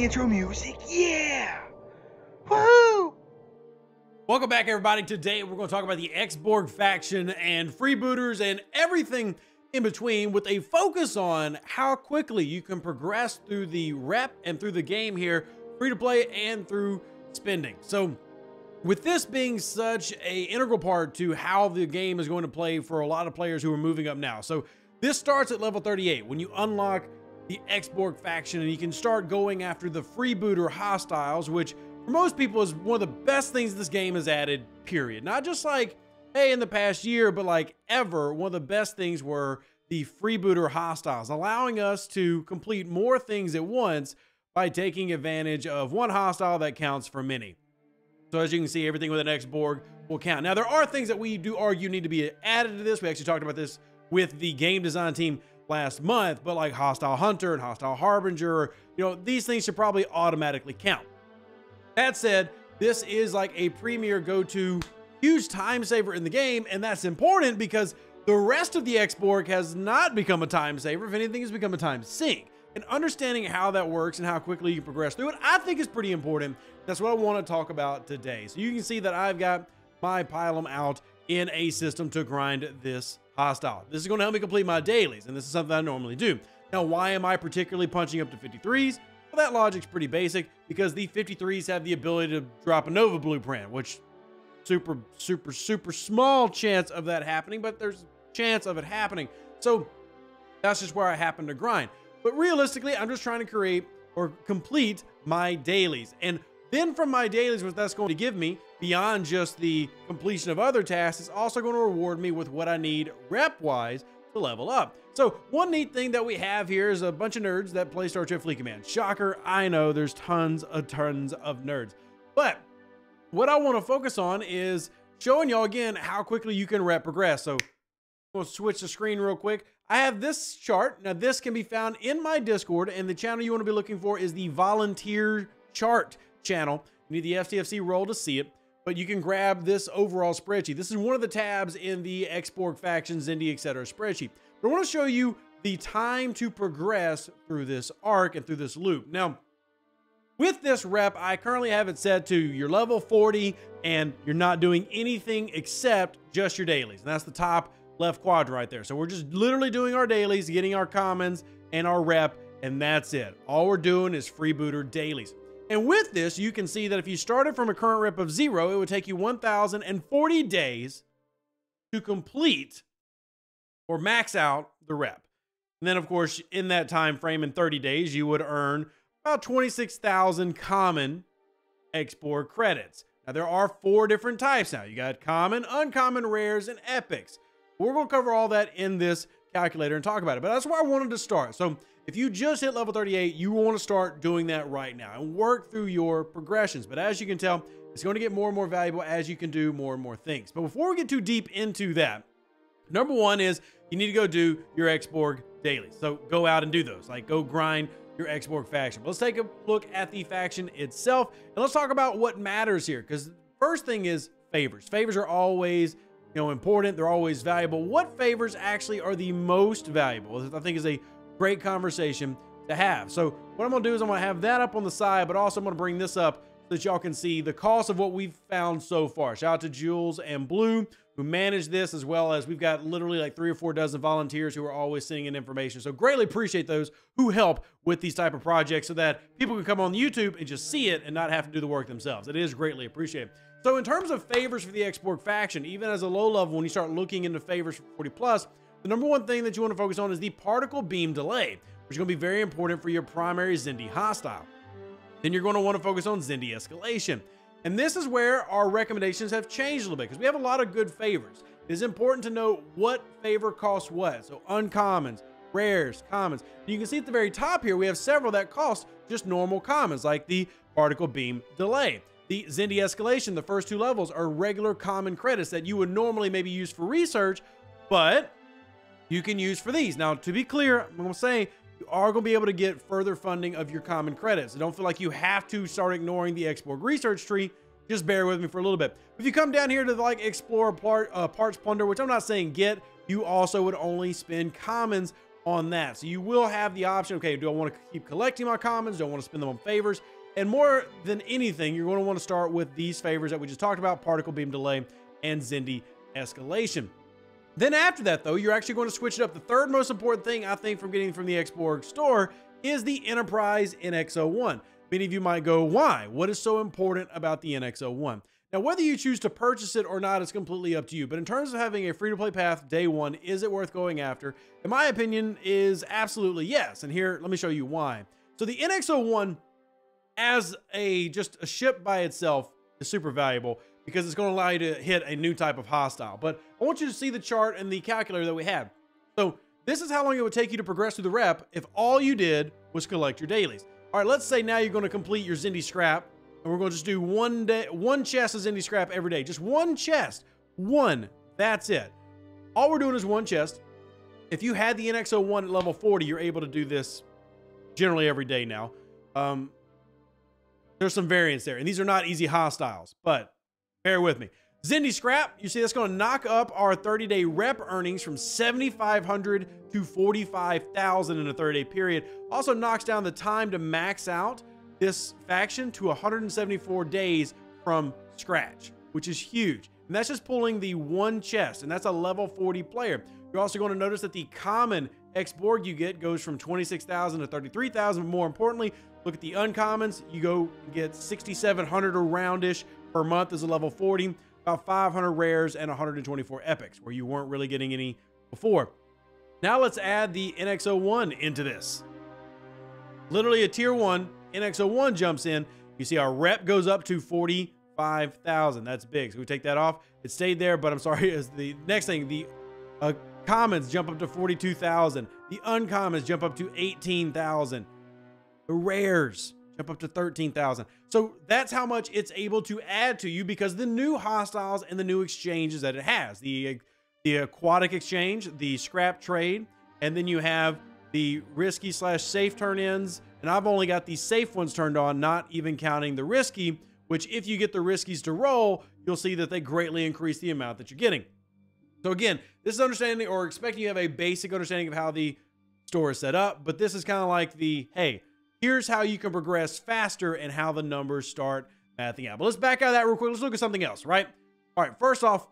the intro music. Yeah! Woohoo! Welcome back, everybody. Today, we're going to talk about the Ex-Borg faction and freebooters and everything in between, with a focus on how quickly you can progress through the rep and through the game here, free to play and through spending. So, with this being such an integral part to how the game is going to play for a lot of players who are moving up now. So, this starts at level 38 when you unlock the Ex-Borg faction, and you can start going after the freebooter hostiles, which for most people is one of the best things this game has added, period. Not just like, hey, in the past year, but like ever, one of the best things were the freebooter hostiles, allowing us to complete more things at once by taking advantage of one hostile that counts for many. So as you can see, everything with an Ex-Borg will count. Now, there are things that we do argue need to be added to this. We actually talked about this with the game design team last month, but like Hostile Hunter and Hostile Harbinger, you know, these things should probably automatically count. That said, this is like a premier go-to huge time saver in the game, and that's important because the rest of the Ex-Borg has not become a time saver. If anything, it's become a time sink. And understanding how that works and how quickly you progress through it, I think is pretty important. That's what I want to talk about today. So you can see that I've got my Pylum out in a system to grind this hostile. This is going to help me complete my dailies, and this is something I normally do. Now, why am I particularly punching up to 53s? Well, that logic's pretty basic, because the 53s have the ability to drop a Nova blueprint, which super small chance of that happening, but there's a chance of it happening. So that's just where I happen to grind. But realistically, I'm just trying to create or complete my dailies. And then from my dailies, what that's going to give me, beyond just the completion of other tasks, is also going to reward me with what I need rep-wise to level up. So one neat thing that we have here is a bunch of nerds that play Star Trek Fleet Command. Shocker, I know there's tons of nerds. But what I want to focus on is showing y'all again how quickly you can rep progress. So I'm going to switch the screen real quick. I have this chart. Now, this can be found in my Discord, and the channel you want to be looking for is the Volunteer Chart channel. You need the FTFC roll to see it, but you can grab this overall spreadsheet. This is one of the tabs in the Ex-Borg factions, Xindi, etc. spreadsheet. But I want to show you the time to progress through this arc and through this loop. Now, with this rep, I currently have it set to your level 40, and you're not doing anything except just your dailies. And that's the top left quadrant right there. So we're just literally doing our dailies, getting our commons and our rep, and that's it. All we're doing is freebooter dailies. And with this, you can see that if you started from a current rep of 0, it would take you 1,040 days to complete or max out the rep. And then, of course, in that time frame, in 30 days, you would earn about 26,000 common Ex-Borg credits. Now, there are 4 different types now. You got common, uncommon, rares, and epics. We're going to cover all that in this calculator and talk about it, but that's where I wanted to start. So if you just hit level 38, you want to start doing that right now and work through your progressions. But as you can tell, it's going to get more and more valuable as you can do more and more things. But before we get too deep into that, number one is you need to go do your Ex-Borg dailies. So go out and do those, like go grind your Ex-Borg faction. But let's take a look at the faction itself, and let's talk about what matters here. Because first thing is favors. Favors are always, you know, important. They're always valuable. What favors actually are the most valuable, I think, is a great conversation to have. So what I'm going to do is I'm going to have that up on the side, but also I'm going to bring this up so that y'all can see the cost of what we've found so far. Shout out to Jules and Blue, who manage this, as well as we've got literally like 3 or 4 dozen volunteers who are always sending in information. So greatly appreciate those who help with these type of projects so that people can come on YouTube and just see it and not have to do the work themselves. It is greatly appreciated. So in terms of favors for the Ex-Borg faction, even as a low level, when you start looking into favors for 40 plus, the number one thing that you want to focus on is the Particle Beam Delay, which is going to be very important for your primary Xindi hostile. Then you're going to want to focus on Xindi Escalation. And this is where our recommendations have changed a little bit, because we have a lot of good favors. It is important to know what favor costs what. So uncommons, rares, commons. And you can see at the very top here, we have several that cost just normal commons, like the Particle Beam Delay. The Xindi Escalation, the first 2 levels, are regular common credits that you would normally maybe use for research, but you can use for these. Now, to be clear, I'm going to say you are going to be able to get further funding of your common credits. So don't feel like you have to start ignoring the Ex-Borg research tree. Just bear with me for a little bit. If you come down here to like Explore Parts Plunder, which I'm not saying get, you also would only spend commons on that. So you will have the option, okay, do I want to keep collecting my commons? Do I want to spend them on favors? And more than anything, you're going to want to start with these favors that we just talked about, Particle Beam Delay and Xindi Escalation. Then after that, though, you're actually going to switch it up. The third most important thing, I think, from getting from the Ex-Borg store is the Enterprise NX-01. Many of you might go, why? What is so important about the NX-01? Now, whether you choose to purchase it or not is completely up to you, but in terms of having a free-to-play path day one, is it worth going after? In my opinion, is absolutely yes, and here, let me show you why. So the NX-01 as just a ship by itself is super valuable because it's going to allow you to hit a new type of hostile. But I want you to see the chart and the calculator that we had. So this is how long it would take you to progress through the rep if all you did was collect your dailies. All right, let's say now you're going to complete your Xindi Scrap, and we're going to just do one chest of Xindi Scrap every day. Just one chest. One. That's it. All we're doing is one chest. If you had the NX-01 at level 40, you're able to do this generally every day now. There's some variance there, and these are not easy hostiles, but bear with me. Xindi Scrap, you see that's going to knock up our 30-day rep earnings from 7,500 to 45,000 in a 30-day period. Also knocks down the time to max out this faction to 174 days from scratch, which is huge. And that's just pulling the one chest, and that's a level 40 player. You're also going to notice that the common Ex-Borg you get goes from 26,000 to 33,000. More importantly, look at the uncommons. You go get 6,700 or roundish per month as a level 40, about 500 rares and 124 epics, where you weren't really getting any before. Now let's add the NX-01 into this. Literally a tier 1. NX-01 jumps in. You see our rep goes up to 45,000. That's big. So we take that off. It stayed there, but I'm sorry. As the next thing, the commons jump up to 42,000. The uncommons jump up to 18,000. The rares jump up to 13,000. So that's how much it's able to add to you because the new hostiles and the new exchanges that it has. The aquatic exchange, the scrap trade, and then you have the risky / safe turn-ins. And I've only got the safe ones turned on, not even counting the risky, which if you get the riskies to roll, you'll see that they greatly increase the amount that you're getting. So again, this is understanding or expecting you have a basic understanding of how the store is set up, but this is kind of like the, hey, here's how you can progress faster and how the numbers start mathing out. But let's back out of that real quick. Let's look at something else, right? All right, first off,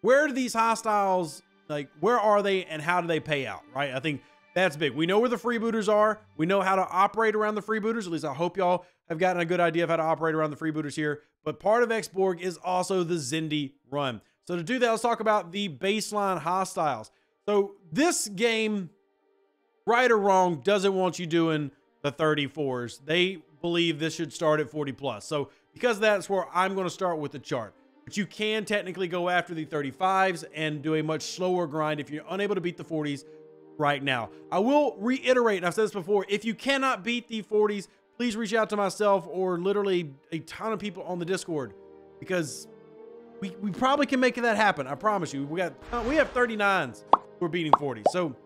where do these hostiles, like where are they and how do they pay out, right? I think that's big. We know where the freebooters are. We know how to operate around the freebooters. At least I hope y'all have gotten a good idea of how to operate around the freebooters here. But part of Ex-Borg is also the Xindi run. So to do that, let's talk about the baseline hostiles. So this game, right or wrong, doesn't want you doing the 34s. They believe this should start at 40 plus. So because that's where I'm going to start with the chart. But you can technically go after the 35s and do a much slower grind if you're unable to beat the 40s. Right now, I will reiterate, and I've said this before, if you cannot beat the 40s, please reach out to myself or literally a ton of people on the Discord, because we probably can make that happen. I promise you, we have 39s who are beating 40s. So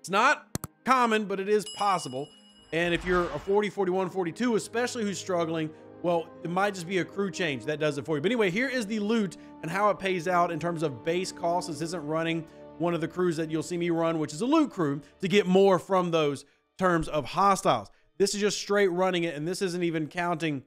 it's not common, but it is possible. And if you're a 40, 41, 42, especially who's struggling, well, it might just be a crew change that does it for you. But anyway, here is the loot and how it pays out in terms of base costs. This isn't running one of the crews that you'll see me run, which is a loot crew, to get more from those terms of hostiles. This is just straight running it, and this isn't even counting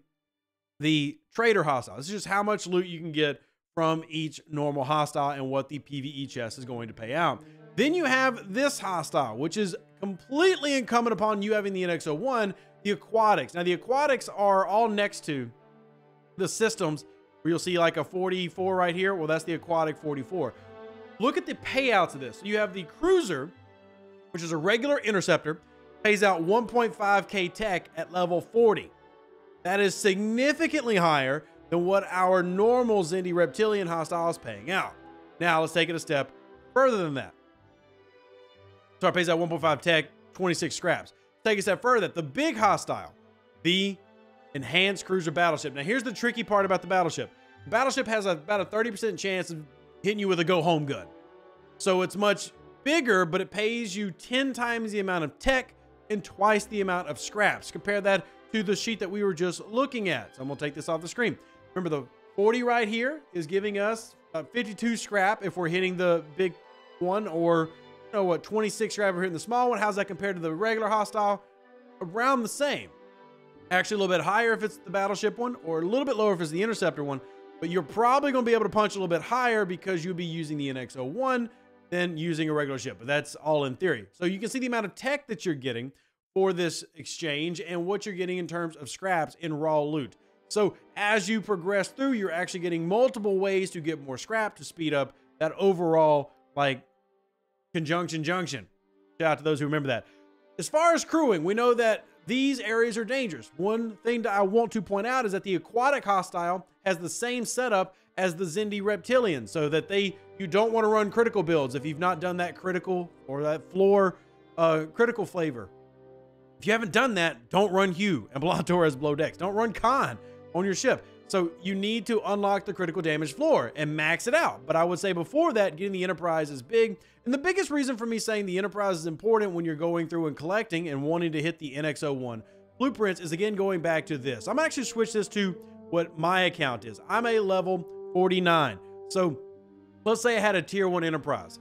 the trader hostile. This is just how much loot you can get from each normal hostile and what the PvE chest is going to pay out. Then you have this hostile, which is completely incumbent upon you having the NX-01, the aquatics. Now, the aquatics are all next to the systems where you'll see like a 44 right here. Well, that's the aquatic 44. Look at the payouts of this. So you have the cruiser, which is a regular interceptor, pays out 1.5k tech at level 40. That is significantly higher than what our normal Xindi reptilian hostile is paying out. Now let's take it a step further than that. So it pays out 1.5 tech, 26 scraps. Take a step further. The big hostile, the enhanced cruiser battleship. Now here's the tricky part about the battleship. The battleship has about a 30% chance of hitting you with a go home gun. So it's much bigger, but it pays you 10 times the amount of tech and twice the amount of scraps. Compare that to the sheet that we were just looking at. So I'm gonna take this off the screen. Remember, the 40 right here is giving us 52 scrap if we're hitting the big one or know what, 26 you're over here in the small one. How's that compared to the regular hostile? Around the same. Actually a little bit higher if it's the battleship one, or a little bit lower if it's the interceptor one. But you're probably going to be able to punch a little bit higher because you'll be using the NX-01 than using a regular ship. But that's all in theory. So you can see the amount of tech that you're getting for this exchange and what you're getting in terms of scraps in raw loot. So as you progress through, you're actually getting multiple ways to get more scrap to speed up that overall, like, conjunction junction. Shout out to those who remember that. As far as crewing, we know that these areas are dangerous. One thing that I want to point out is that the aquatic hostile has the same setup as the Xindi reptilian, so that you don't want to run critical builds if you've not done that critical or that floor critical flavor. If you haven't done that, don't run Hugh and Blator as Blow Decks. Don't run Khan on your ship. So you need to unlock the critical damage floor and max it out. But I would say before that, getting the Enterprise is big. And the biggest reason for me saying the Enterprise is important when you're going through and collecting and wanting to hit the NX-01 blueprints is, again, going back to this. I'm actually switch this to what my account is. I'm a level 49. So let's say I had a tier 1 Enterprise.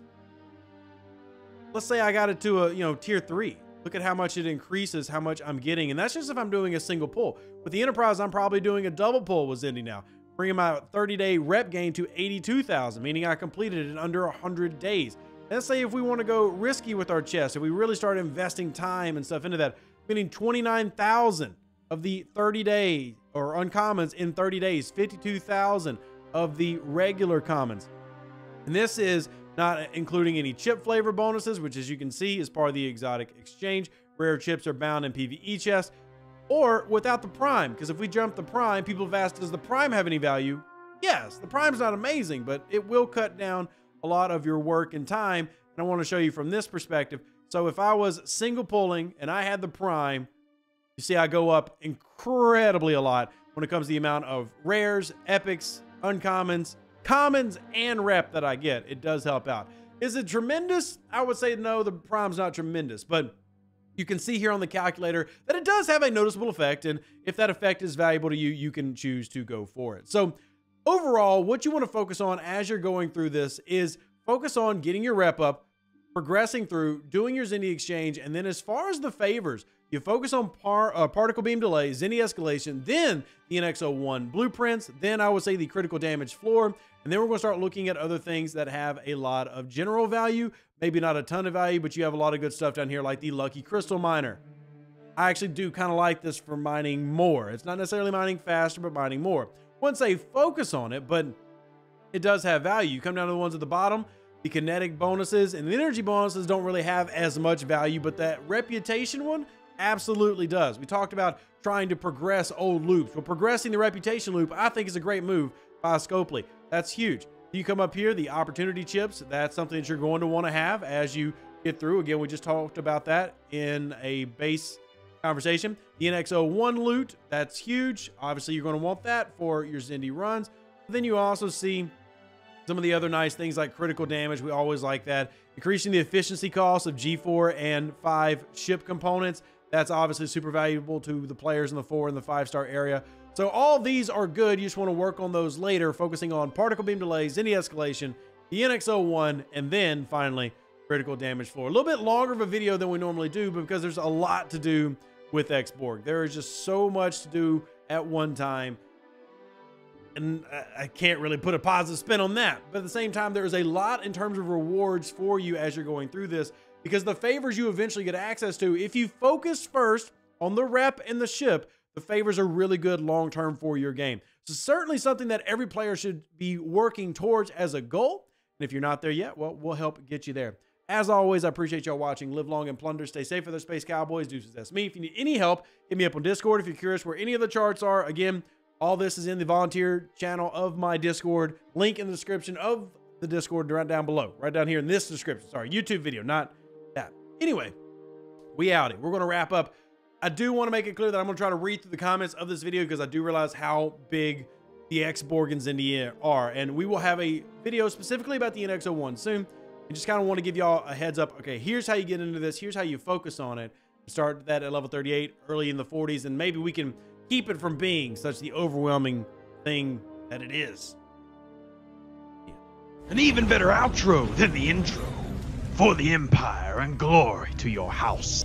Let's say I got it to a, tier 3. Look at how much it increases, how much I'm getting. And that's just if I'm doing a single pull. With the Enterprise, I'm probably doing a double pull with Xindi now, bringing my 30-day rep gain to 82,000, meaning I completed it in under 100 days. Let's say if we want to go risky with our chest, if we really start investing time and stuff into that, meaning 29,000 of the 30-day or uncommons in 30 days, 52,000 of the regular commons. And this is not including any chip flavor bonuses, which, as you can see, is part of the exotic exchange. Rare chips are bound in PvE chests, or without the prime, because if we jump the prime, people have asked, does the prime have any value? Yes, the prime's not amazing, but it will cut down a lot of your work and time, and I want to show you from this perspective. So if I was single pulling and I had the prime, you see I go up incredibly a lot when it comes to the amount of rares, epics, uncommons, commons, and rep that I get. It does help out. Is it tremendous? I would say no, the prime's not tremendous, but you can see here on the calculator that it does have a noticeable effect, and if that effect is valuable to you, you can choose to go for it. So overall, what you want to focus on as you're going through this is focus on getting your rep up, progressing through, doing your Xindi exchange, and then as far as the favors, you focus on particle beam delay, Xindi escalation, then the NX-01 blueprints, then I would say the critical damage floor, and then we're going to start looking at other things that have a lot of general value, maybe not a ton of value, but you have a lot of good stuff down here like the Lucky Crystal Miner. I actually do kind of like this for mining more. It's not necessarily mining faster, but mining more. Once they focus on it, but it does have value. You come down to the ones at the bottom, the kinetic bonuses and the energy bonuses don't really have as much value, but that reputation one absolutely does. We talked about trying to progress old loops. Well, progressing the reputation loop, I think, is a great move by Scopely. That's huge. You come up here, the opportunity chips, that's something that you're going to want to have as you get through. Again, we just talked about that in a base conversation. The NX-01 loot, that's huge. Obviously, you're going to want that for your Xindi runs. But then you also see some of the other nice things like critical damage. We always like that. Increasing the efficiency costs of G4 and 5 ship components. That's obviously super valuable to the players in the 4 and the 5-star area. So all these are good. You just want to work on those later, focusing on particle beam delays, Xindi escalation, the NX-01, and then finally critical damage floor. A little bit longer of a video than we normally do, but because there's a lot to do with Ex-Borg. There is just so much to do at one time. And I can't really put a positive spin on that. But at the same time, there is a lot in terms of rewards for you as you're going through this, because the favors you eventually get access to, if you focus first on the rep and the ship, the favors are really good long-term for your game. So certainly something that every player should be working towards as a goal. And if you're not there yet, well, we'll help get you there. As always, I appreciate y'all watching. Live long and plunder. Stay safe for the Space Cowboys. Deuces, that's me. If you need any help, hit me up on Discord if you're curious where any of the charts are. Again, all this is in the volunteer channel of my Discord. Link in the description of the Discord right down below. Right down here in this description. Sorry, YouTube video, not... Anyway, we out it. We're going to wrap up. I do want to make it clear that I'm going to try to read through the comments of this video because I do realize how big the Ex-Borg and Xindi are. And we will have a video specifically about the NX-01 soon. I just kind of want to give y'all a heads up. Okay, here's how you get into this. Here's how you focus on it. Start that at level 38, early in the 40s, and maybe we can keep it from being such the overwhelming thing that it is. Yeah. An even better outro than the intro. for the Empire and glory to your house.